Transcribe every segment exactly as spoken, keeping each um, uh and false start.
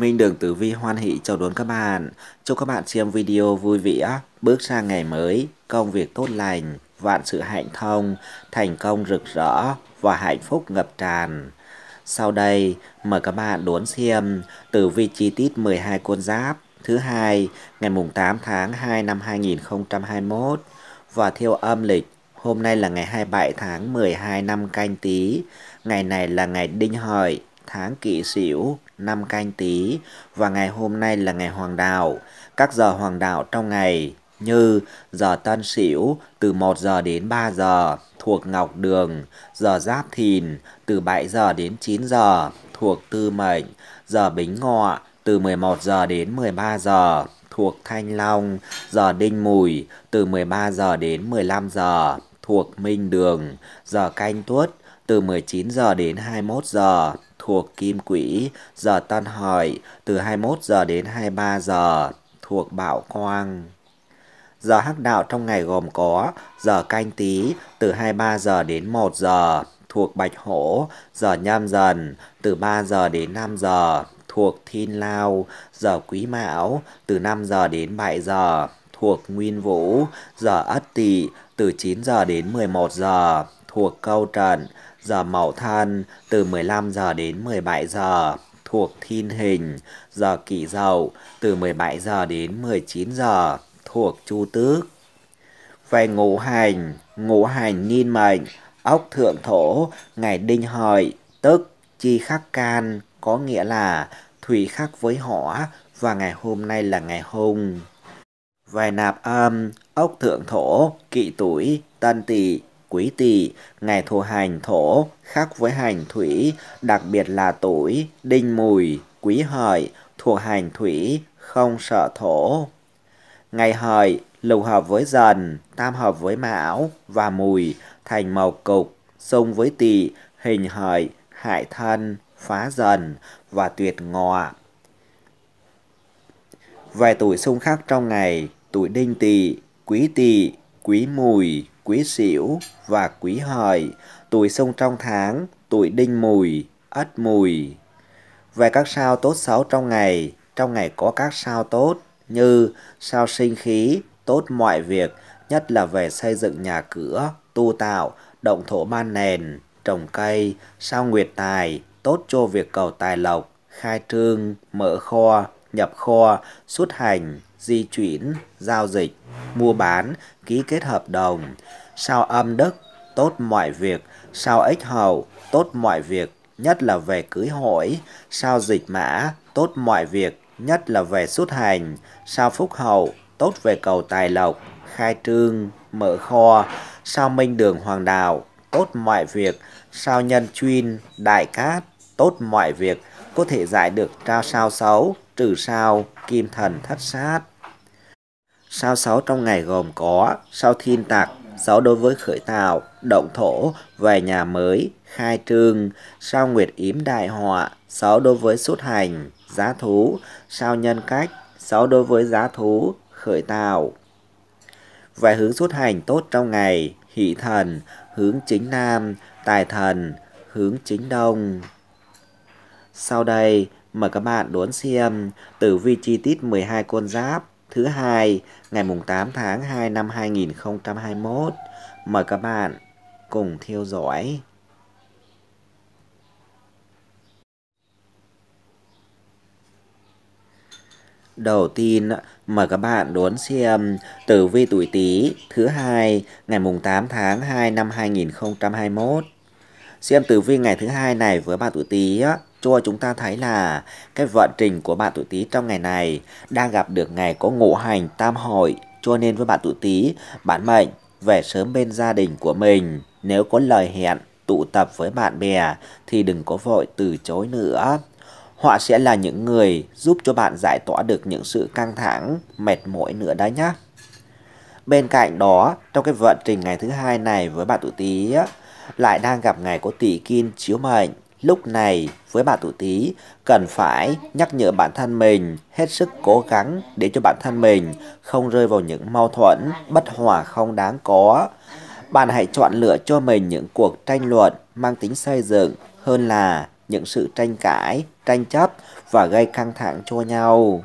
Minh Đường Tử Vi hoan hỷ chào đón các bạn. Chúc các bạn xem video vui vẻ, bước sang ngày mới, công việc tốt lành, vạn sự hạnh thông, thành công rực rỡ và hạnh phúc ngập tràn. Sau đây, mời các bạn đón xem Tử Vi chi tiết mười hai con giáp thứ hai ngày mùng tám tháng hai năm hai nghìn không trăm hai mươi mốt và theo âm lịch. Hôm nay là ngày hai mươi bảy tháng mười hai năm Canh Tý, ngày này là ngày Đinh Hợi, tháng Kỷ Sửu, năm Canh Tý và ngày hôm nay là ngày hoàng đạo. Các giờ hoàng đạo trong ngày như giờ Tân Sửu từ một giờ đến ba giờ thuộc Ngọc Đường, giờ Giáp Thìn từ bảy giờ đến chín giờ thuộc Tư Mệnh, giờ Bính Ngọ từ mười một giờ đến mười ba giờ thuộc Thanh Long, giờ Đinh Mùi từ mười ba giờ đến mười lăm giờ thuộc Minh Đường, giờ Canh Tuất từ mười chín giờ đến hai mươi mốt giờ thuộc Kim Quỹ, giờ Tân Hợi từ hai mươi mốt giờ đến hai mươi ba giờ thuộc Bảo Quang. Giờ hắc đạo trong ngày gồm có giờ Canh Tý từ hai mươi ba giờ đến một giờ thuộc Bạch Hổ, giờ Nhâm Dần từ ba giờ đến năm giờ thuộc Thiên Lao, giờ Quý Mão từ năm giờ đến bảy giờ thuộc Nguyên Vũ, giờ Ất Tỵ từ chín giờ đến mười một giờ thuộc Câu Trận, giờ Mậu Thân từ mười lăm giờ đến mười bảy giờ thuộc Thiên Hình, giờ Kỷ Dậu từ mười bảy giờ đến mười chín giờ thuộc Chu Tước. Về ngũ hành, ngũ hành niên mệnh, ốc thượng thổ, ngày Đinh Hợi, tức chi khắc can, có nghĩa là thủy khắc với hỏa và ngày hôm nay là ngày hung. Về nạp âm, ốc thượng thổ, Kỷ Tuổi, Tân Tỵ, Quý Tỵ, ngày thổ hành thổ khắc với hành thủy, đặc biệt là Tuổi, Đinh Mùi, Quý Hợi thuộc hành thủy, không sợ thổ. Ngày Hợi lục hợp với Dần, tam hợp với Mão và Mùi thành màu cục, xung với Tỵ, hình Hợi, hại thân, phá Dần và tuyệt Ngọ. Vài tuổi xung khắc trong ngày, tuổi Đinh Tỵ, Quý Tỵ, Quý Mùi, Quý Sửu và Quý Hợi. Tuổi xung trong tháng, tuổi Đinh Mùi, Ất Mùi. Về các sao tốt xấu trong ngày, trong ngày có các sao tốt như sao sinh khí, tốt mọi việc, nhất là về xây dựng nhà cửa, tu tạo, động thổ ban nền, trồng cây. Sao nguyệt tài, tốt cho việc cầu tài lộc, khai trương, mở kho, nhập kho, xuất hành, di chuyển, giao dịch, mua bán, ký kết hợp đồng. Sao âm đức, tốt mọi việc. Sao ích hầu, tốt mọi việc, nhất là về cưới hỏi. Sao dịch mã, tốt mọi việc, nhất là về xuất hành. Sao phúc hậu, tốt về cầu tài lộc, khai trương, mở kho. Sao minh đường hoàng đạo, tốt mọi việc. Sao nhân chuyên, đại cát, tốt mọi việc, có thể giải được trao sao xấu, trừ sao kim thần thất sát. Sao xấu trong ngày gồm có sao thiên tặc, xấu đối với khởi tạo, động thổ, về nhà mới, khai trương. Sao nguyệt yếm đại họa, xấu đối với xuất hành, giá thú. Sao nhân cách, xấu đối với giá thú, khởi tạo. Về hướng xuất hành tốt trong ngày, hỷ thần hướng chính nam, tài thần hướng chính đông. Sau đây mời các bạn đón xem tử vi chi tiết mười hai con giáp thứ hai ngày mùng tám tháng hai năm hai nghìn không trăm hai mươi mốt. Mời các bạn cùng theo dõi. Đầu tiên mời các bạn đón xem tử vi tuổi Tý thứ hai ngày mùng tám tháng hai năm hai nghìn không trăm hai mươi mốt. Xem tử vi ngày thứ hai này với bạn tuổi Tý á, cho chúng ta thấy là cái vận trình của bạn tuổi Tý trong ngày này đang gặp được ngày có ngũ hành tam hội, cho nên với bạn tuổi Tý, bản mệnh về sớm bên gia đình của mình. Nếu có lời hẹn tụ tập với bạn bè thì đừng có vội từ chối nữa. Họ sẽ là những người giúp cho bạn giải tỏa được những sự căng thẳng, mệt mỏi nữa đấy nhá. Bên cạnh đó, trong cái vận trình ngày thứ hai này với bạn tuổi Tý lại đang gặp ngày có Tỵ Kim chiếu mệnh. Lúc này với bạn tuổi Tý cần phải nhắc nhở bản thân mình hết sức cố gắng để cho bản thân mình không rơi vào những mâu thuẫn, bất hòa không đáng có. Bạn hãy chọn lựa cho mình những cuộc tranh luận mang tính xây dựng hơn là những sự tranh cãi, tranh chấp và gây căng thẳng cho nhau.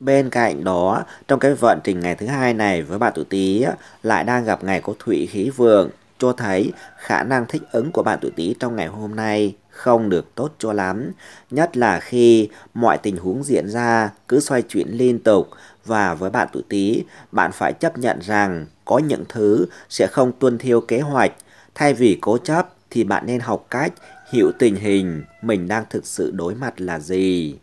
Bên cạnh đó, trong cái vận trình ngày thứ hai này với bạn tuổi Tý lại đang gặp ngày có thủy khí vượng, cho thấy khả năng thích ứng của bạn tuổi Tý trong ngày hôm nay không được tốt cho lắm, nhất là khi mọi tình huống diễn ra cứ xoay chuyển liên tục, và với bạn tuổi Tý, bạn phải chấp nhận rằng có những thứ sẽ không tuân theo kế hoạch. Thay vì cố chấp thì bạn nên học cách hiểu tình hình mình đang thực sự đối mặt là gì.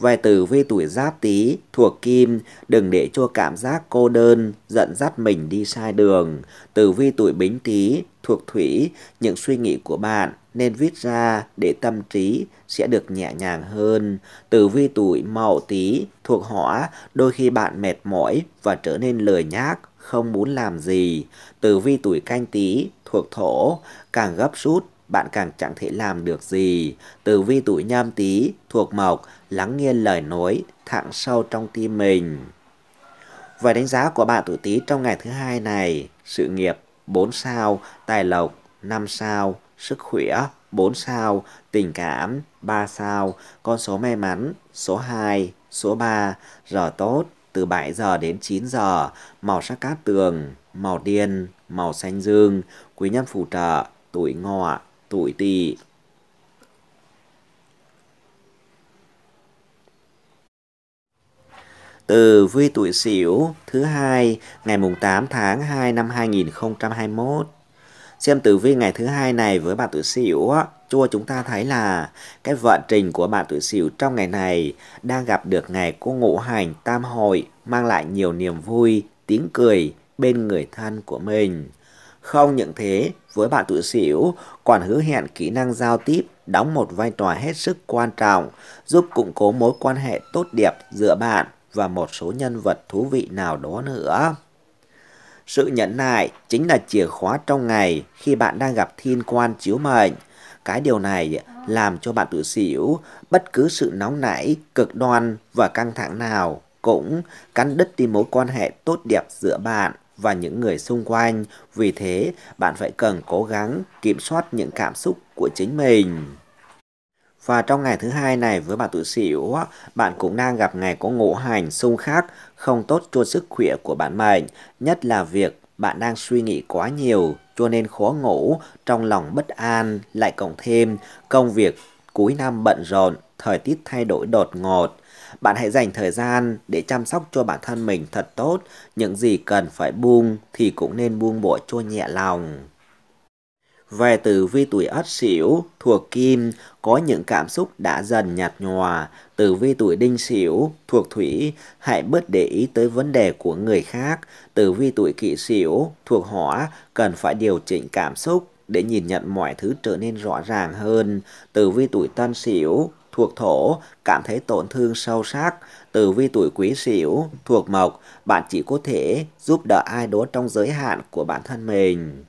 Về tử vi tuổi Giáp Tý thuộc Kim, đừng để cho cảm giác cô đơn dẫn dắt mình đi sai đường. Tử vi tuổi Bính Tý thuộc Thủy, những suy nghĩ của bạn nên viết ra để tâm trí sẽ được nhẹ nhàng hơn. Tử vi tuổi Mậu Tý thuộc Hỏa, đôi khi bạn mệt mỏi và trở nên lười nhác, không muốn làm gì. Tử vi tuổi Canh Tý thuộc Thổ, càng gấp rút bạn càng chẳng thể làm được gì. Tử vi tuổi Nhâm Tý thuộc Mộc, lắng nghe lời nói thẳng sâu trong tim mình. Và đánh giá của bạn tuổi Tý trong ngày thứ hai này: sự nghiệp bốn sao, tài lộc năm sao, sức khỏe bốn sao, tình cảm ba sao, con số may mắn số hai, số ba, giờ tốt từ bảy giờ đến chín giờ, màu sắc cát tường, màu đen, màu xanh dương, quý nhân phù trợ, tuổi Ngọ, tuổi Tỵ. Tử vi tuổi Sửu thứ hai ngày mùng tám tháng hai năm hai nghìn không trăm hai mươi mốt. Xem tử vi ngày thứ hai này với bạn tuổi Sửu, cho chúng ta thấy là cái vận trình của bạn tuổi Sửu trong ngày này đang gặp được ngày có ngũ hành tam hội, mang lại nhiều niềm vui, tiếng cười bên người thân của mình. Không những thế, với bạn tuổi Sửu còn hứa hẹn kỹ năng giao tiếp đóng một vai trò hết sức quan trọng, giúp củng cố mối quan hệ tốt đẹp giữa bạn và một số nhân vật thú vị nào đó nữa. Sự nhẫn nại chính là chìa khóa trong ngày khi bạn đang gặp thiên quan chiếu mệnh. Cái điều này làm cho bạn tuổi Sửu bất cứ sự nóng nảy, cực đoan và căng thẳng nào cũng cắn đứt đi mối quan hệ tốt đẹp giữa bạn và những người xung quanh. Vì thế, bạn phải cần cố gắng kiểm soát những cảm xúc của chính mình. Và trong ngày thứ hai này với bạn tuổi Sửu, bạn cũng đang gặp ngày có ngũ hành xung khắc, không tốt cho sức khỏe của bạn mệnh, nhất là việc bạn đang suy nghĩ quá nhiều cho nên khó ngủ, trong lòng bất an, lại cộng thêm công việc cuối năm bận rộn, thời tiết thay đổi đột ngột. Bạn hãy dành thời gian để chăm sóc cho bản thân mình thật tốt, những gì cần phải buông thì cũng nên buông bỏ cho nhẹ lòng. Về tử vi tuổi Ất Sửu thuộc Kim, có những cảm xúc đã dần nhạt nhòa. Tử vi tuổi Đinh Sửu thuộc Thủy, hãy bớt để ý tới vấn đề của người khác. Tử vi tuổi Kỷ Sửu thuộc Hỏa, cần phải điều chỉnh cảm xúc để nhìn nhận mọi thứ trở nên rõ ràng hơn. Tử vi tuổi Tân Sửu thuộc Thổ, cảm thấy tổn thương sâu sắc. Tử vi tuổi Quý Sửu thuộc Mộc, bạn chỉ có thể giúp đỡ ai đó trong giới hạn của bản thân mình.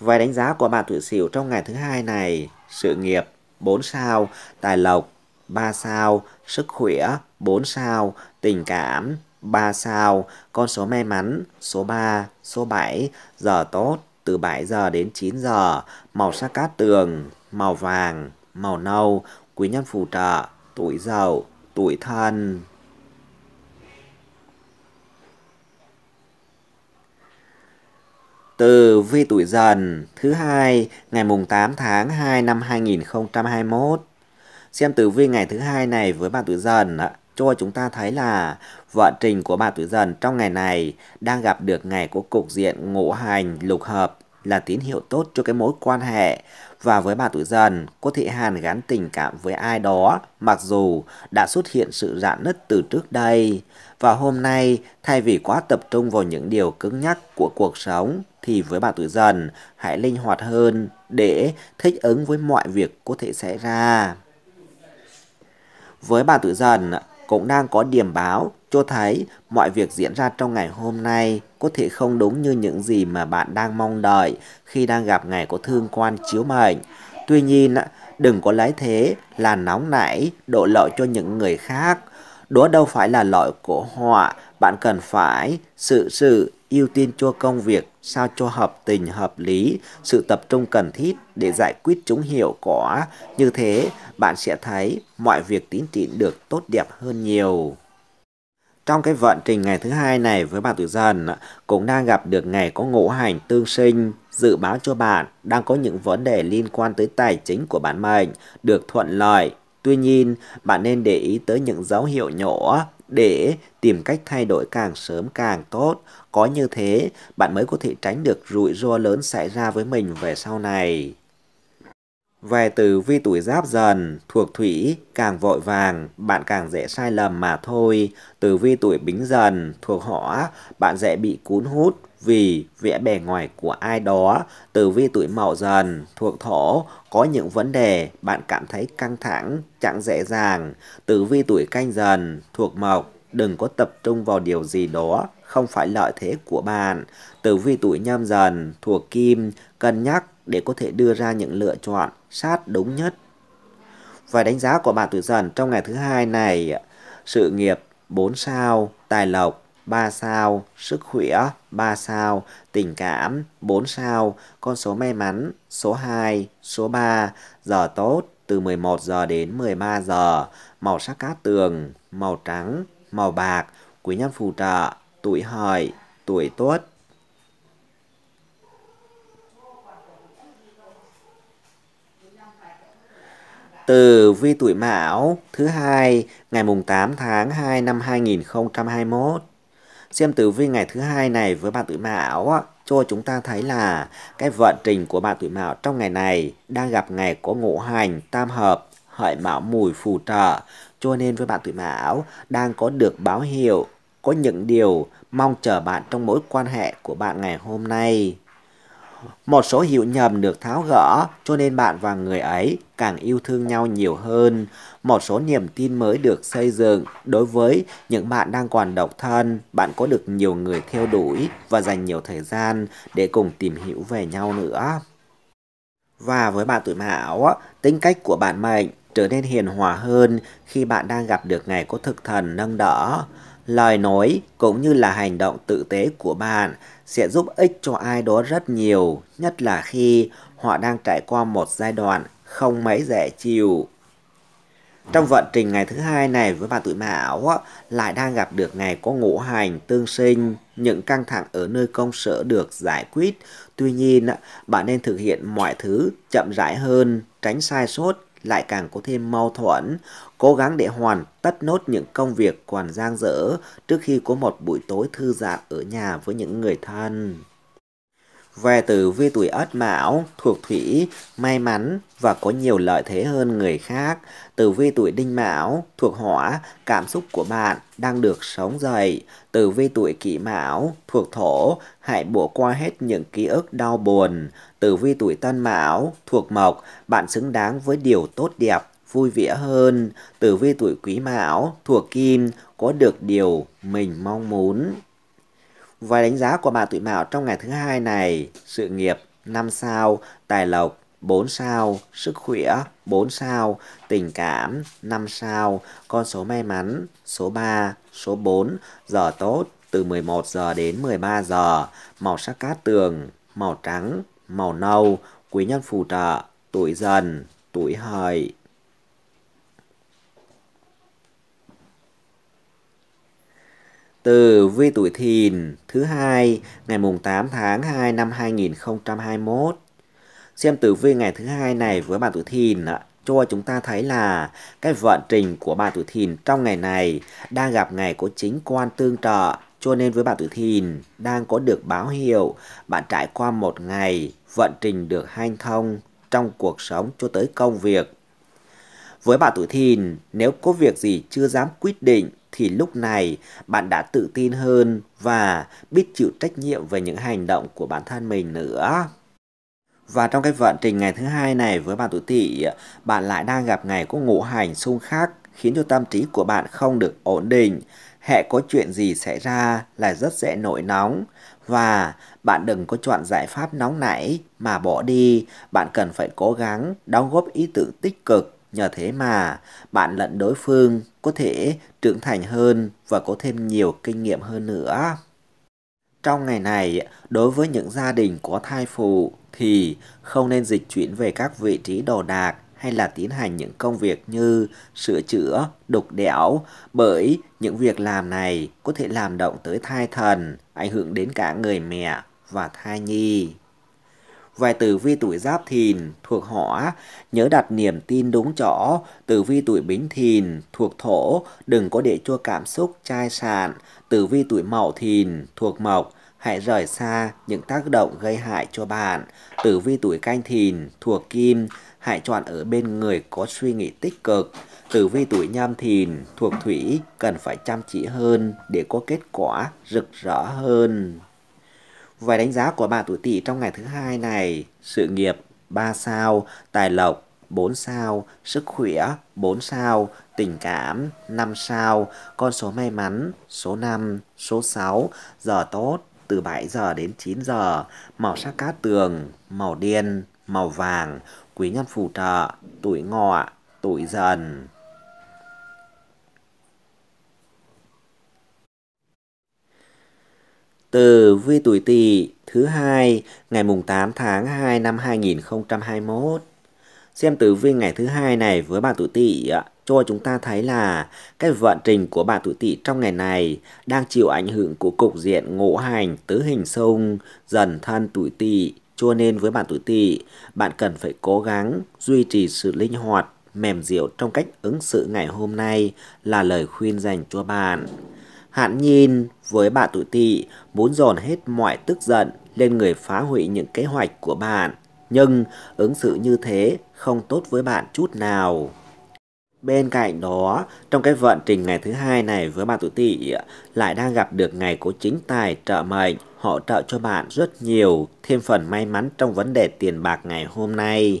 Vài đánh giá của bạn tuổi Sửu trong ngày thứ hai này: sự nghiệp bốn sao, tài lộc ba sao, sức khỏe bốn sao, tình cảm ba sao, con số may mắn số ba, số bảy, giờ tốt từ bảy giờ đến chín giờ, màu sắc cát tường, màu vàng, màu nâu, quý nhân phù trợ, tuổi Dậu, tuổi Thân. Tử vi tuổi Dần thứ hai ngày mùng tám tháng hai năm hai nghìn không trăm hai mươi mốt. Xem tử vi ngày thứ hai này với bạn tuổi Dần cho chúng ta thấy là vận trình của bạn tuổi Dần trong ngày này đang gặp được ngày của cục diện ngũ hành lục hợp, là tín hiệu tốt cho cái mối quan hệ. Và với bạn tuổi Dần có thể hàn gắn tình cảm với ai đó mặc dù đã xuất hiện sự rạn nứt từ trước đây. Và hôm nay, thay vì quá tập trung vào những điều cứng nhắc của cuộc sống, thì với bạn tuổi Dần hãy linh hoạt hơn để thích ứng với mọi việc có thể xảy ra. Với bạn tuổi Dần cũng đang có điểm báo cho thấy mọi việc diễn ra trong ngày hôm nay có thể không đúng như những gì mà bạn đang mong đợi khi đang gặp ngày có thương quan chiếu mệnh. Tuy nhiên, đừng có lấy thế là nóng nảy, đổ lỗi cho những người khác. Đó đâu phải là lỗi của họ, bạn cần phải sự sự ưu tiên cho công việc sao cho hợp tình hợp lý, sự tập trung cần thiết để giải quyết chúng hiệu quả. Như thế bạn sẽ thấy mọi việc tiến triển được tốt đẹp hơn nhiều. Trong cái vận trình ngày thứ hai này, với bạn Tuổi Dần cũng đang gặp được ngày có ngũ hành tương sinh, dự báo cho bạn đang có những vấn đề liên quan tới tài chính của bạn mình được thuận lợi. Tuy nhiên, bạn nên để ý tới những dấu hiệu nhỏ để tìm cách thay đổi càng sớm càng tốt. Có như thế, bạn mới có thể tránh được rủi ro lớn xảy ra với mình về sau này. Về tử vi tuổi Giáp Dần, thuộc thủy, càng vội vàng, bạn càng dễ sai lầm mà thôi. Tử vi tuổi Bính Dần, thuộc hỏa, bạn dễ bị cuốn hút vì vẻ bề ngoài của ai đó. Tử vi tuổi Mậu Dần, thuộc thổ, có những vấn đề bạn cảm thấy căng thẳng, chẳng dễ dàng. Tử vi tuổi Canh Dần, thuộc mộc, đừng có tập trung vào điều gì đó không phải lợi thế của bạn. Tử vi tuổi Nhâm Dần, thuộc kim, cân nhắc để có thể đưa ra những lựa chọn sát đúng nhất. Và đánh giá của bạn tuổi Dần trong ngày thứ hai này: sự nghiệp bốn sao, tài lộc ba sao, sức khỏe ba sao, tình cảm bốn sao, con số may mắn số hai, số ba, giờ tốt từ mười một giờ đến mười ba giờ, màu sắc cát tường, màu trắng, màu bạc, quý nhân phù trợ, tuổi Hợi, tuổi Tuất. Tử vi tuổi Mão, thứ hai, ngày mùng tám tháng hai năm hai nghìn không trăm hai mươi mốt. Xem tử vi ngày thứ hai này với bạn tuổi Mão cho chúng ta thấy là cái vận trình của bạn tuổi Mão trong ngày này đang gặp ngày có ngũ hành tam hợp, Hợi Mão Mùi phù trợ, cho nên với bạn tuổi Mão đang có được báo hiệu có những điều mong chờ bạn trong mối quan hệ của bạn ngày hôm nay. Một số hiểu nhầm được tháo gỡ, cho nên bạn và người ấy càng yêu thương nhau nhiều hơn. Một số niềm tin mới được xây dựng. Đối với những bạn đang còn độc thân, bạn có được nhiều người theo đuổi và dành nhiều thời gian để cùng tìm hiểu về nhau nữa. Và với bạn tuổi Mão, tính cách của bạn mệnh trở nên hiền hòa hơn khi bạn đang gặp được ngày có thực thần nâng đỡ. Lời nói cũng như là hành động tử tế của bạn sẽ giúp ích cho ai đó rất nhiều, nhất là khi họ đang trải qua một giai đoạn không mấy dễ chịu. Trong vận trình ngày thứ hai này với bạn tuổi Mão lại đang gặp được ngày có ngũ hành tương sinh, những căng thẳng ở nơi công sở được giải quyết. Tuy nhiên, bạn nên thực hiện mọi thứ chậm rãi hơn, tránh sai sót lại càng có thêm mâu thuẫn. Cố gắng để hoàn tất nốt những công việc còn dang dở trước khi có một buổi tối thư giãn ở nhà với những người thân. Về tử vi tuổi Ất Mão, thuộc thủy, may mắn và có nhiều lợi thế hơn người khác. Tử vi tuổi Đinh Mão, thuộc hỏa, cảm xúc của bạn đang được sống dậy. Tử vi tuổi Kỷ Mão, thuộc thổ, hãy bỏ qua hết những ký ức đau buồn. Tử vi tuổi Tân Mão, thuộc mộc, bạn xứng đáng với điều tốt đẹp, vui vẻ hơn. Tử vi tuổi Quý Mão, thuộc kim, có được điều mình mong muốn. Và đánh giá của bạn tuổi Mão trong ngày thứ hai này: sự nghiệp năm sao, tài lộc bốn sao, sức khỏe bốn sao, tình cảm năm sao, con số may mắn số ba, số bốn, giờ tốt từ mười một giờ đến mười ba giờ, màu sắc cát tường, màu trắng, màu nâu, quý nhân phù trợ, tuổi Dần, tuổi Hợi. Tử vi tuổi Thìn, thứ hai, ngày mùng tám tháng hai năm hai nghìn không trăm hai mươi mốt. Xem tử vi ngày thứ hai này với bạn tuổi Thìn cho chúng ta thấy là cái vận trình của bạn tuổi Thìn trong ngày này đang gặp ngày có chính quan tương trợ, cho nên với bạn tuổi Thìn đang có được báo hiệu bạn trải qua một ngày vận trình được hanh thông trong cuộc sống cho tới công việc. Với bạn tuổi Thìn, nếu có việc gì chưa dám quyết định thì lúc này bạn đã tự tin hơn và biết chịu trách nhiệm về những hành động của bản thân mình nữa. Và trong cái vận trình ngày thứ hai này với bạn tuổi Tỵ, bạn lại đang gặp ngày có ngũ hành xung khắc khiến cho tâm trí của bạn không được ổn định. Hễ có chuyện gì xảy ra là rất dễ nổi nóng, và bạn đừng có chọn giải pháp nóng nảy mà bỏ đi. Bạn cần phải cố gắng đóng góp ý tưởng tích cực. Nhờ thế mà bạn lẫn đối phương có thể trưởng thành hơn và có thêm nhiều kinh nghiệm hơn nữa. Trong ngày này, đối với những gia đình có thai phụ thì không nên dịch chuyển về các vị trí đồ đạc hay là tiến hành những công việc như sửa chữa, đục đẽo, bởi những việc làm này có thể làm động tới thai thần, ảnh hưởng đến cả người mẹ và thai nhi. Về tử vi tuổi Giáp Thìn thuộc Hỏa, nhớ đặt niềm tin đúng chỗ. Tử vi tuổi Bính Thìn thuộc Thổ, đừng có để cho cảm xúc chai sạn. Tử vi tuổi Mậu Thìn thuộc Mộc, hãy rời xa những tác động gây hại cho bạn. Tử vi tuổi Canh Thìn thuộc Kim, hãy chọn ở bên người có suy nghĩ tích cực. Tử vi tuổi Nhâm Thìn thuộc Thủy, cần phải chăm chỉ hơn để có kết quả rực rỡ hơn. Về đánh giá của bạn tuổi Tỵ trong ngày thứ hai này, sự nghiệp ba sao, tài lộc bốn sao, sức khỏe bốn sao, tình cảm năm sao, con số may mắn số năm, số sáu, giờ tốt từ bảy giờ đến chín giờ, màu sắc cát tường, màu đen, màu vàng, quý nhân phù trợ, tuổi Ngọ, tuổi Dần. Tử vi tuổi Tỵ thứ hai ngày mùng tám tháng hai năm hai nghìn không trăm hai mươi mốt. Xem tử vi ngày thứ hai này với bạn tuổi Tỵ cho chúng ta thấy là cái vận trình của bạn tuổi Tỵ trong ngày này đang chịu ảnh hưởng của cục diện ngũ hành tứ hình xung Dần Thân tuổi Tỵ, cho nên với bạn tuổi Tỵ, bạn cần phải cố gắng duy trì sự linh hoạt, mềm dẻo trong cách ứng xử ngày hôm nay là lời khuyên dành cho bạn. Hạn nhìn với bạn tuổi Tỵ muốn dồn hết mọi tức giận lên người phá hủy những kế hoạch của bạn, nhưng ứng xử như thế không tốt với bạn chút nào. Bên cạnh đó, trong cái vận trình ngày thứ hai này với bạn tuổi Tỵ lại đang gặp được ngày có chính tài trợ mệnh, hỗ trợ cho bạn rất nhiều, thêm phần may mắn trong vấn đề tiền bạc ngày hôm nay.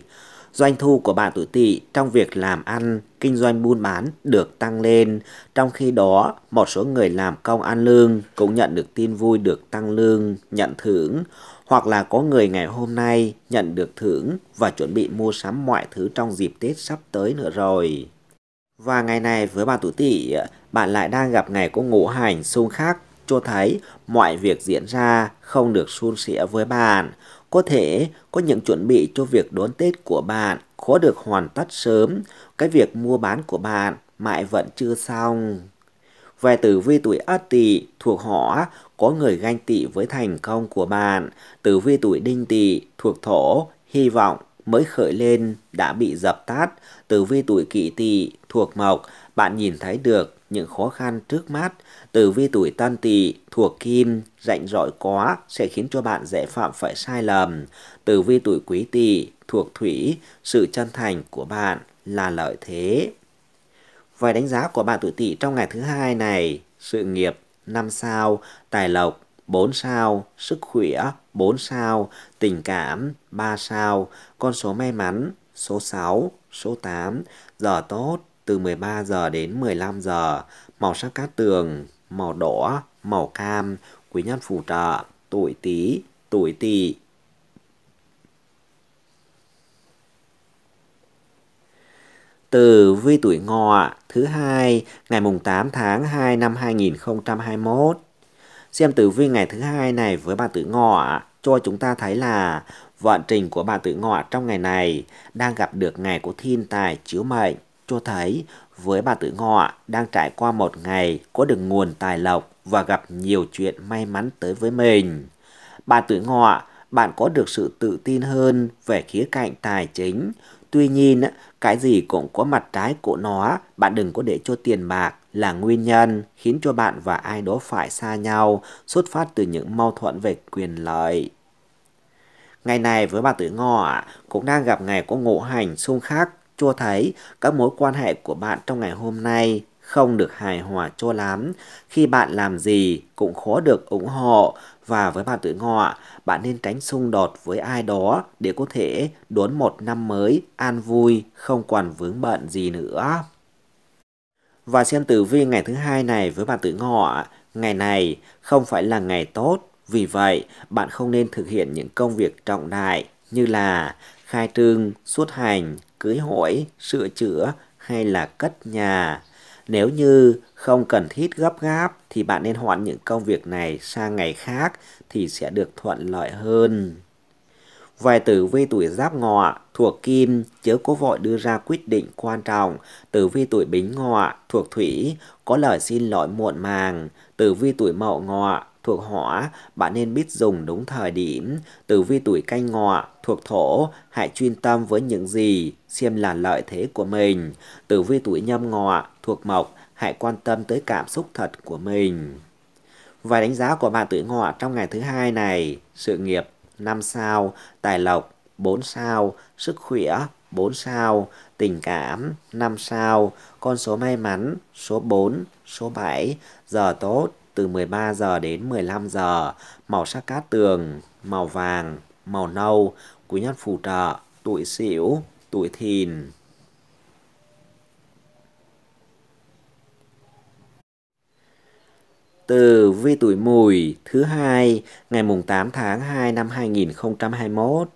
Doanh thu của bạn tuổi Tỵ trong việc làm ăn, kinh doanh buôn bán được tăng lên. Trong khi đó, một số người làm công ăn lương cũng nhận được tin vui được tăng lương, nhận thưởng. Hoặc là có người ngày hôm nay nhận được thưởng và chuẩn bị mua sắm mọi thứ trong dịp Tết sắp tới nữa rồi. Và ngày này với bạn tuổi Tỵ, bạn lại đang gặp ngày có ngũ hành xung khắc, cho thấy mọi việc diễn ra không được suôn sẻ với bạn. Có thể có những chuẩn bị cho việc đón Tết của bạn khó được hoàn tất sớm, cái việc mua bán của bạn mãi vẫn chưa xong. Về tử vi tuổi Ất Tỵ thuộc Hỏa, có người ganh tỵ với thành công của bạn. Tử vi tuổi Đinh Tỵ thuộc Thổ, hy vọng mới khởi lên đã bị dập tắt. Tử vi tuổi Kỷ Tỵ thuộc Mộc, bạn nhìn thấy được những khó khăn trước mắt. Tử vi tuổi Tân Tỵ thuộc Kim, rảnh rỗi quá sẽ khiến cho bạn dễ phạm phải sai lầm. Tử vi tuổi Quý Tỵ thuộc Thủy, sự chân thành của bạn là lợi thế. Về đánh giá của bạn tuổi Tỵ trong ngày thứ hai này, sự nghiệp năm sao, tài lộc bốn sao, sức khỏe bốn sao, tình cảm ba sao, con số may mắn số sáu, số tám, giờ tốt từ mười ba giờ đến mười lăm giờ, màu sắc cát tường, màu đỏ, màu cam, quý nhân phù trợ, tuổi Tý, tuổi Tỵ. Tử vi tuổi Ngọ thứ hai ngày mùng tám tháng hai năm hai nghìn không trăm hai mươi mốt. Xem tử vi ngày thứ hai này với bạn tuổi Ngọ cho chúng ta thấy là vận trình của bạn tuổi Ngọ trong ngày này đang gặp được ngày của thiên tài chiếu mệnh, cho thấy với bạn tuổi Ngọ đang trải qua một ngày có được nguồn tài lộc và gặp nhiều chuyện may mắn tới với mình. Bạn tuổi Ngọ, bạn có được sự tự tin hơn về khía cạnh tài chính. Tuy nhiên, cái gì cũng có mặt trái của nó, bạn đừng có để cho tiền bạc là nguyên nhân khiến cho bạn và ai đó phải xa nhau, xuất phát từ những mâu thuẫn về quyền lợi. Ngày này với bạn tuổi Ngọ cũng đang gặp ngày có ngũ hành xung khắc, cho thấy các mối quan hệ của bạn trong ngày hôm nay không được hài hòa cho lắm. Khi bạn làm gì cũng khó được ủng hộ, và với bạn tuổi Ngọ, bạn nên tránh xung đột với ai đó để có thể đón một năm mới an vui, không còn vướng bận gì nữa. Và xem tử vi ngày thứ hai này với bạn tuổi Ngọ, ngày này không phải là ngày tốt, vì vậy bạn không nên thực hiện những công việc trọng đại như là khai trương, xuất hành, cưới hỏi, sửa chữa hay là cất nhà. Nếu như không cần thiết gấp gáp thì bạn nên hoãn những công việc này sang ngày khác thì sẽ được thuận lợi hơn. Về tử vi tuổi Giáp Ngọ thuộc Kim, chớ cố vội đưa ra quyết định quan trọng. Tử vi tuổi Bính Ngọ thuộc Thủy, có lời xin lỗi muộn màng. Tử vi tuổi Mậu Ngọ thuộc Hỏa, bạn nên biết dùng đúng thời điểm. Tử vi tuổi Canh Ngọ thuộc Thổ, hãy chuyên tâm với những gì xem là lợi thế của mình. Tử vi tuổi Nhâm Ngọ thuộc Mộc, hãy quan tâm tới cảm xúc thật của mình. Và đánh giá của bạn tuổi Ngọ trong ngày thứ hai này: sự nghiệp năm sao, tài lộc bốn sao, sức khỏe bốn sao, tình cảm năm sao, con số may mắn số bốn, số bảy, giờ tốt từ mười ba giờ đến mười lăm giờ, màu sắc cát tường, màu vàng, màu nâu, quý nhân phù trợ, tuổi Sửu, tuổi Thìn. Tử vi tuổi Mùi thứ hai ngày mùng tám tháng hai năm hai nghìn không trăm hai mươi mốt.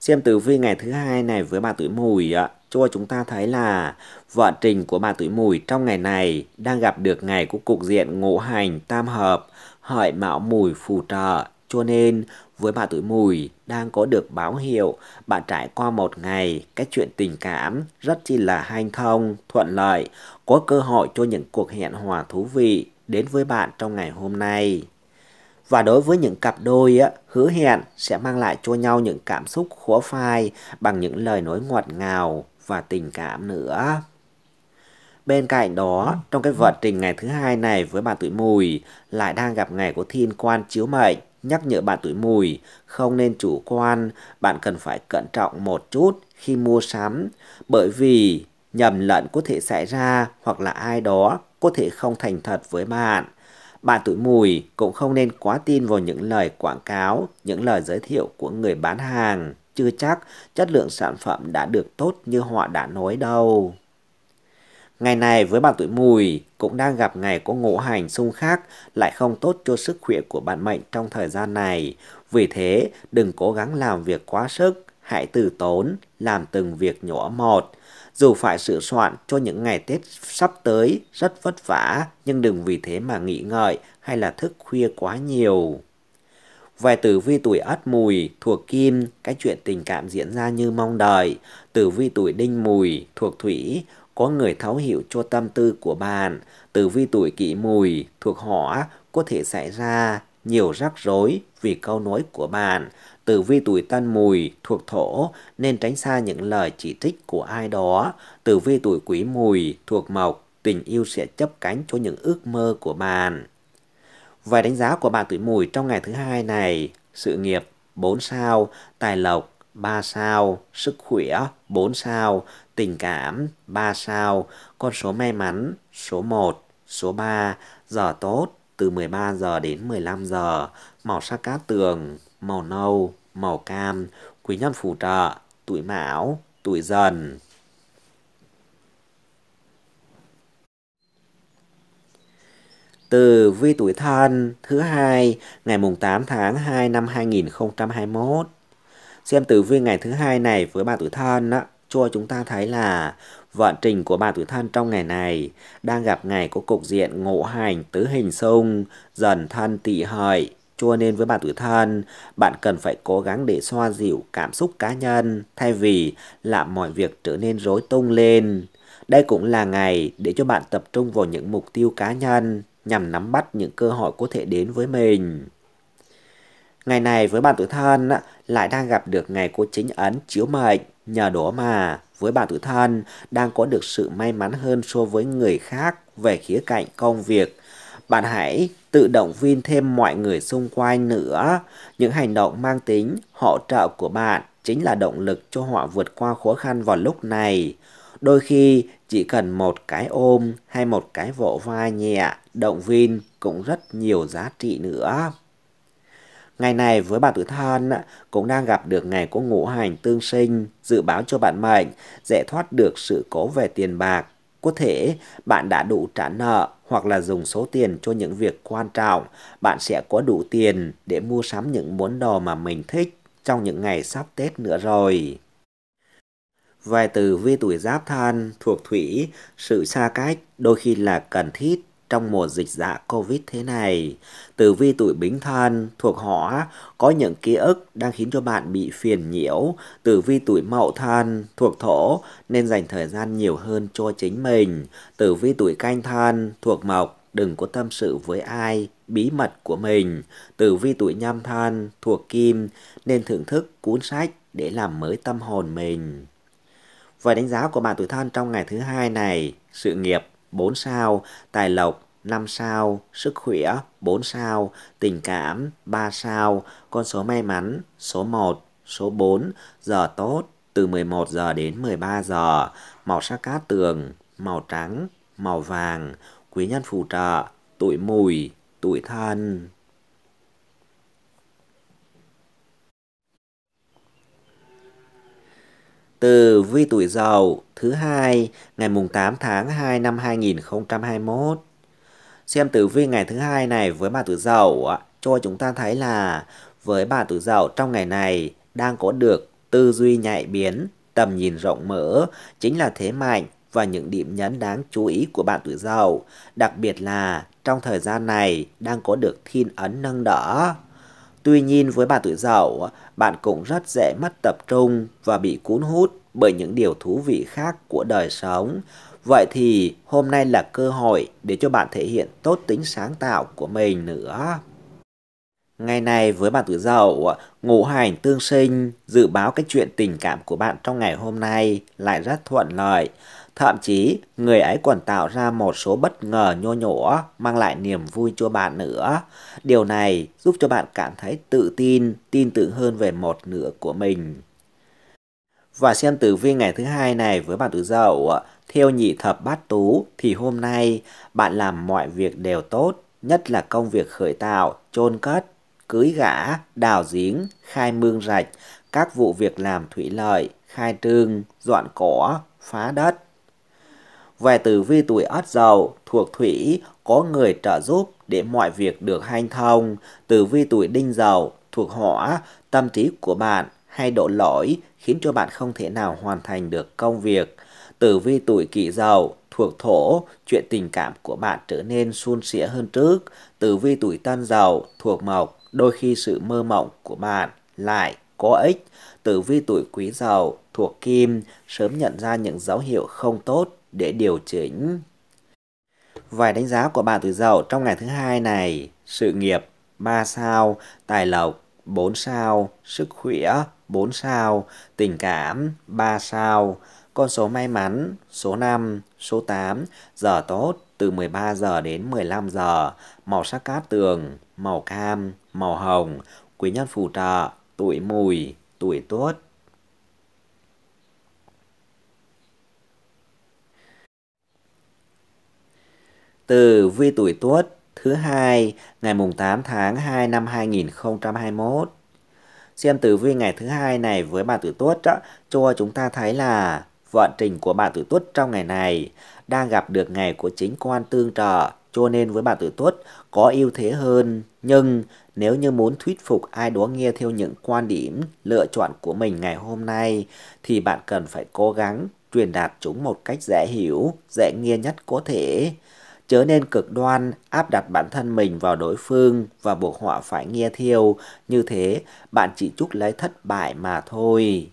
Xem tử vi ngày thứ hai này với bà tuổi Mùi ạ, cho chúng ta thấy là vận trình của bà tuổi Mùi trong ngày này đang gặp được ngày của cục diện ngũ hành tam hợp, hợi mão mùi phù trợ, cho nên với bà tuổi Mùi đang có được báo hiệu bạn trải qua một ngày cái chuyện tình cảm rất chi là hanh thông, thuận lợi, có cơ hội cho những cuộc hẹn hò thú vị đến với bạn trong ngày hôm nay. Và đối với những cặp đôi á, hứa hẹn sẽ mang lại cho nhau những cảm xúc khó phai bằng những lời nói ngọt ngào và tình cảm nữa. Bên cạnh đó, trong cái vận trình ngày thứ hai này với bạn tuổi Mùi lại đang gặp ngày của thiên quan chiếu mệnh, nhắc nhở bạn tuổi Mùi không nên chủ quan, bạn cần phải cẩn trọng một chút khi mua sắm, bởi vì nhầm lẫn có thể xảy ra hoặc là ai đó có thể không thành thật với bạn. Bạn tuổi Mùi cũng không nên quá tin vào những lời quảng cáo, những lời giới thiệu của người bán hàng. Chưa chắc chất lượng sản phẩm đã được tốt như họ đã nói đâu. Ngày này với bạn tuổi Mùi cũng đang gặp ngày có ngũ hành xung khắc, lại không tốt cho sức khỏe của bạn mệnh trong thời gian này. Vì thế đừng cố gắng làm việc quá sức, hãy từ tốn, làm từng việc nhỏ một. Dù phải sửa soạn cho những ngày Tết sắp tới rất vất vả, nhưng đừng vì thế mà nghĩ ngợi hay là thức khuya quá nhiều. Về tử vi tuổi Ất Mùi thuộc Kim, cái chuyện tình cảm diễn ra như mong đợi. Tử vi tuổi Đinh Mùi thuộc Thủy, có người thấu hiểu cho tâm tư của bạn. Tử vi tuổi Kỷ Mùi thuộc Hỏa, có thể xảy ra nhiều rắc rối vì câu nói của bạn. Tử vi tuổi Tân Mùi thuộc Thổ, nên tránh xa những lời chỉ trích của ai đó. Tử vi tuổi Quý Mùi thuộc Mộc, tình yêu sẽ chấp cánh cho những ước mơ của bạn. Về đánh giá của bạn tuổi Mùi trong ngày thứ hai này: sự nghiệp bốn sao, tài lộc ba sao, sức khỏe bốn sao, tình cảm ba sao, con số may mắn số một, số ba, giờ tốt từ mười ba giờ đến mười lăm giờ, màu sắc cát tường, màu nâu, màu cam, quý nhân phù trợ, tuổi Mão, tuổi Dần. Tử vi tuổi Thân thứ hai ngày mùng tám tháng hai năm hai nghìn không trăm hai mươi mốt. Xem tử vi ngày thứ hai này với bà tuổi Thân á, cho chúng ta thấy là vận trình của bà tuổi Thân trong ngày này đang gặp ngày có cục diện ngũ hành tứ hình xung, Dần Thân Tỵ Hợi. Cho nên với bạn tuổi Thân, bạn cần phải cố gắng để xoa dịu cảm xúc cá nhân thay vì làm mọi việc trở nên rối tung lên. Đây cũng là ngày để cho bạn tập trung vào những mục tiêu cá nhân nhằm nắm bắt những cơ hội có thể đến với mình. Ngày này với bạn tuổi Thân lại đang gặp được ngày có chính ấn chiếu mệnh, nhờ đó mà với bạn tuổi Thân đang có được sự may mắn hơn so với người khác về khía cạnh công việc. Bạn hãy tự động viên thêm mọi người xung quanh nữa. Những hành động mang tính hỗ trợ của bạn chính là động lực cho họ vượt qua khó khăn vào lúc này. Đôi khi chỉ cần một cái ôm hay một cái vỗ vai nhẹ, động viên cũng rất nhiều giá trị nữa. Ngày này với bạn tuổi Thân cũng đang gặp được ngày có ngũ hành tương sinh, dự báo cho bạn mệnh dễ thoát được sự cố về tiền bạc. Có thể bạn đã đủ trả nợ hoặc là dùng số tiền cho những việc quan trọng, bạn sẽ có đủ tiền để mua sắm những món đồ mà mình thích trong những ngày sắp Tết nữa rồi. Vài tử vi tuổi Giáp Than thuộc thủy, sự xa cách đôi khi là cần thiết trong mùa dịch dạ Covid thế này. Tử vi tuổi Bính Thân thuộc hỏa, có những ký ức đang khiến cho bạn bị phiền nhiễu. Tử vi tuổi Mậu Thân thuộc thổ, nên dành thời gian nhiều hơn cho chính mình. Tử vi tuổi Canh Thân thuộc mộc, đừng có tâm sự với ai bí mật của mình. Tử vi tuổi Nhâm Thân thuộc kim, nên thưởng thức cuốn sách để làm mới tâm hồn mình. Và đánh giá của bạn tuổi Thân trong ngày thứ hai này: sự nghiệp bốn sao, tài lộc năm sao, sức khỏe bốn sao, tình cảm ba sao, con số may mắn số một, số bốn, giờ tốt từ mười một giờ đến mười ba giờ, màu sắc cát tường màu trắng, màu vàng, quý nhân phù trợ tuổi Mùi, tuổi Thân. Tử vi tuổi Dậu thứ hai ngày mùng tám tháng hai năm hai nghìn không trăm hai mươi mốt. Xem tử vi ngày thứ hai này với bạn tuổi Dậu cho chúng ta thấy là với bạn tuổi Dậu trong ngày này đang có được tư duy nhạy bén, tầm nhìn rộng mở chính là thế mạnh và những điểm nhấn đáng chú ý của bạn tuổi Dậu, đặc biệt là trong thời gian này đang có được thiên ấn nâng đỡ. Tuy nhiên với bạn tuổi Dậu, bạn cũng rất dễ mất tập trung và bị cuốn hút bởi những điều thú vị khác của đời sống. Vậy thì hôm nay là cơ hội để cho bạn thể hiện tốt tính sáng tạo của mình nữa. Ngày này với bạn tuổi Dậu, ngũ hành tương sinh dự báo cái chuyện tình cảm của bạn trong ngày hôm nay lại rất thuận lợi. Thậm chí người ấy còn tạo ra một số bất ngờ nho nhỏ mang lại niềm vui cho bạn nữa. Điều này giúp cho bạn cảm thấy tự tin, tin tưởng hơn về một nửa của mình. Và xem tử vi ngày thứ hai này với bạn tuổi Dậu, theo nhị thập bát tú thì hôm nay bạn làm mọi việc đều tốt, nhất là công việc khởi tạo, chôn cất, cưới gả, đào giếng, khai mương rạch, các vụ việc làm thủy lợi, khai trương, dọn cỏ, phá đất. Về tử vi tuổi Ất Dậu thuộc thủy, có người trợ giúp để mọi việc được hanh thông. Tử vi tuổi Đinh Dậu thuộc hỏa, tâm trí của bạn hay đổ lỗi khiến cho bạn không thể nào hoàn thành được công việc. Tử vi tuổi Kỷ Dậu thuộc thổ, chuyện tình cảm của bạn trở nên suôn sẻ hơn trước. Tử vi tuổi Tân Dậu thuộc mộc, đôi khi sự mơ mộng của bạn lại có ích. Tử vi tuổi Quý Dậu thuộc kim, sớm nhận ra những dấu hiệu không tốt để điều chỉnh. Vài đánh giá của bạn tuổi Dậu trong ngày thứ hai này: sự nghiệp ba sao, tài lộc bốn sao, sức khỏe bốn sao, tình cảm ba sao, con số may mắn số năm, số tám, giờ tốt từ mười ba giờ đến mười lăm giờ, màu sắc cát tường màu cam, màu hồng, quý nhân phù trợ tuổi Mùi, tuổi Tuất. Tử vi tuổi Tuất thứ hai ngày mùng tám tháng hai năm hai nghìn không trăm hai mươi mốt. Xem tử vi ngày thứ hai này với bạn tuổi Tuất đó, cho chúng ta thấy là vận trình của bạn tuổi Tuất trong ngày này đang gặp được ngày của chính quan tương trợ, cho nên với bạn tuổi Tuất có ưu thế hơn. Nhưng nếu như muốn thuyết phục ai đó nghe theo những quan điểm lựa chọn của mình ngày hôm nay thì bạn cần phải cố gắng truyền đạt chúng một cách dễ hiểu, dễ nghe nhất có thể. Chớ nên cực đoan áp đặt bản thân mình vào đối phương và buộc họ phải nghe theo, như thế bạn chỉ chuốc lấy thất bại mà thôi.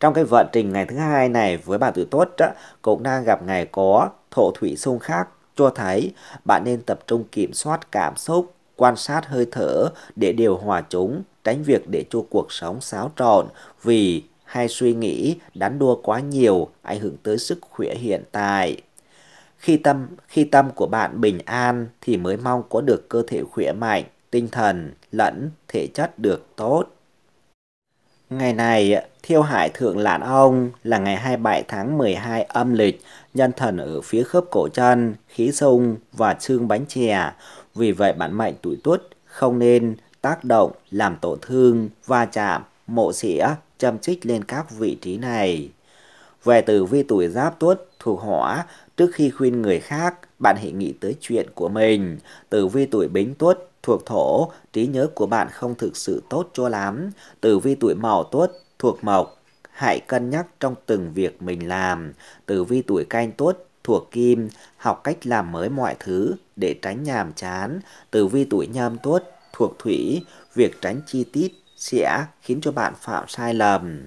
Trong cái vận trình ngày thứ hai này với bạn tuổi Tuất cũng đang gặp ngày có thổ thủy xung khắc, cho thấy bạn nên tập trung kiểm soát cảm xúc, quan sát hơi thở để điều hòa chúng, tránh việc để cho cuộc sống xáo trộn vì hay suy nghĩ đắn đua quá nhiều ảnh hưởng tới sức khỏe hiện tại. Khi tâm, khi tâm của bạn bình an thì mới mong có được cơ thể khỏe mạnh, tinh thần lẫn thể chất được tốt. Ngày này, theo Hải Thượng Lãn Ông là ngày hai mươi bảy tháng mười hai âm lịch, nhân thần ở phía khớp cổ chân, khí xung và xương bánh chè. Vì vậy bản mệnh tuổi Tuất không nên tác động, làm tổn thương, va chạm, mổ xẻ, châm chích lên các vị trí này. Về tử vi tuổi Giáp Tuất thuộc hỏa, trước khi khuyên người khác, bạn hãy nghĩ tới chuyện của mình. Tử vi tuổi Bính Tuất thuộc thổ, trí nhớ của bạn không thực sự tốt cho lắm. Tử vi tuổi Mậu Tuất thuộc mộc, hãy cân nhắc trong từng việc mình làm. Tử vi tuổi Canh tốt thuộc Kim, học cách làm mới mọi thứ để tránh nhàm chán. Tử vi tuổi Nhâm tốt thuộc Thủy, việc tránh chi tiết sẽ khiến cho bạn phạm sai lầm.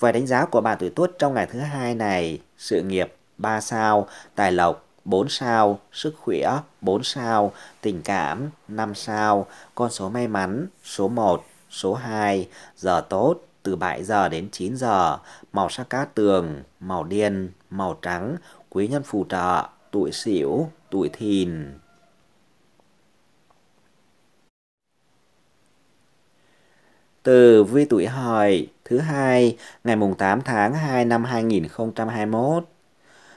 Về đánh giá của bạn tuổi Tuất trong ngày thứ hai này, sự nghiệp ba sao, tài lộc bốn sao, sức khỏe bốn sao, tình cảm năm sao, con số may mắn số một, số hai, giờ tốt từ bảy giờ đến chín giờ, màu sắc cát tường, màu đen, màu trắng, quý nhân phù trợ, tuổi Sửu, tuổi Thìn. Tử vi tuổi Hợi thứ hai ngày mùng tám tháng hai năm hai nghìn không trăm hai mươi mốt.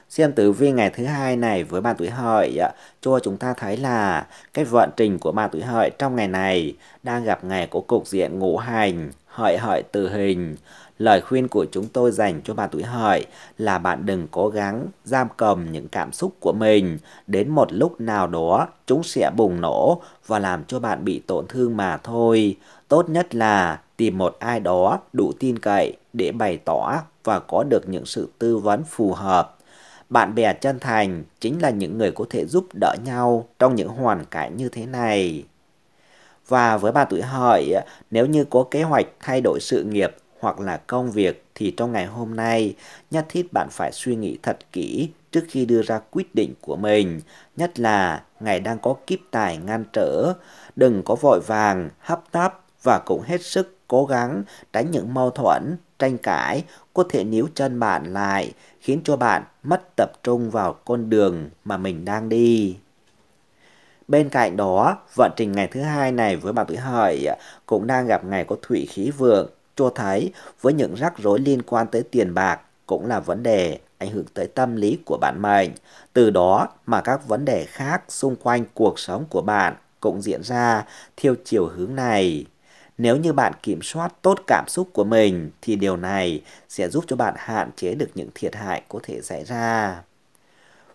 Xem tử vi ngày thứ hai này với bạn tuổi Hợi cho chúng ta thấy là cái vận trình của bạn tuổi Hợi trong ngày này đang gặp ngày có cục diện ngũ hành Hợi Hợi Tử Hình. Lời khuyên của chúng tôi dành cho bạn tuổi Hợi là bạn đừng cố gắng giam cầm những cảm xúc của mình, đến một lúc nào đó chúng sẽ bùng nổ và làm cho bạn bị tổn thương mà thôi. Tốt nhất là tìm một ai đó đủ tin cậy để bày tỏ và có được những sự tư vấn phù hợp. Bạn bè chân thành chính là những người có thể giúp đỡ nhau trong những hoàn cảnh như thế này. Và với bạn tuổi Hợi, nếu như có kế hoạch thay đổi sự nghiệp hoặc là công việc thì trong ngày hôm nay nhất thiết bạn phải suy nghĩ thật kỹ trước khi đưa ra quyết định của mình, nhất là ngày đang có kiếp tài ngăn trở. Đừng có vội vàng, hấp tấp và cũng hết sức cố gắng tránh những mâu thuẫn, tranh cãi có thể níu chân bạn lại, khiến cho bạn mất tập trung vào con đường mà mình đang đi. Bên cạnh đó, vận trình ngày thứ hai này với bạn tuổi Hợi cũng đang gặp ngày có thủy khí vượng, cho thấy với những rắc rối liên quan tới tiền bạc cũng là vấn đề ảnh hưởng tới tâm lý của bạn mệnh. Từ đó mà các vấn đề khác xung quanh cuộc sống của bạn cũng diễn ra theo chiều hướng này. Nếu như bạn kiểm soát tốt cảm xúc của mình thì điều này sẽ giúp cho bạn hạn chế được những thiệt hại có thể xảy ra.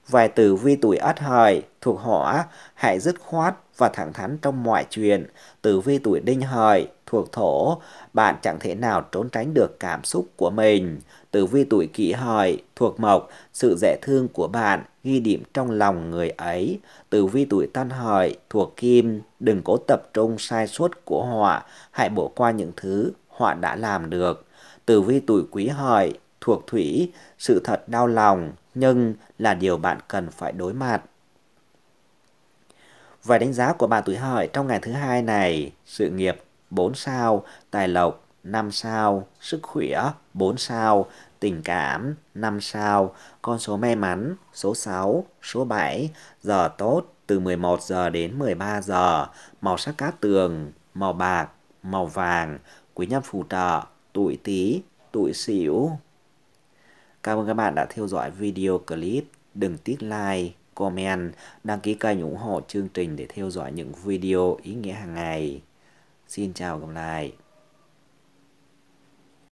Về tử vi tuổi Ất Hợi thuộc Hỏa, hãy dứt khoát và thẳng thắn trong mọi chuyện. Tử vi tuổi Đinh Hợi thuộc Thổ, bạn chẳng thể nào trốn tránh được cảm xúc của mình. Tử vi tuổi Kỷ Hợi thuộc Mộc, sự dễ thương của bạn ghi điểm trong lòng người ấy. Tử vi tuổi Tân Hợi thuộc Kim, đừng cố tập trung sai suất của họ, hãy bỏ qua những thứ họ đã làm được. Tử vi tuổi Quý Hợi thuộc Thủy, sự thật đau lòng nhưng là điều bạn cần phải đối mặt. Về đánh giá của bạn tuổi Hợi trong ngày thứ hai này, sự nghiệp bốn sao, tài lộc năm sao, sức khỏe bốn sao, tình cảm năm sao, con số may mắn số sáu, số bảy, giờ tốt từ mười một giờ đến mười ba giờ, màu sắc cát tường, màu bạc, màu vàng, quý nhân phù trợ, tuổi Tý, tuổi Sửu. Cảm ơn các bạn đã theo dõi video clip. Đừng tiếc like, comment, đăng ký kênh ủng hộ chương trình để theo dõi những video ý nghĩa hàng ngày. Xin chào, gặp lại.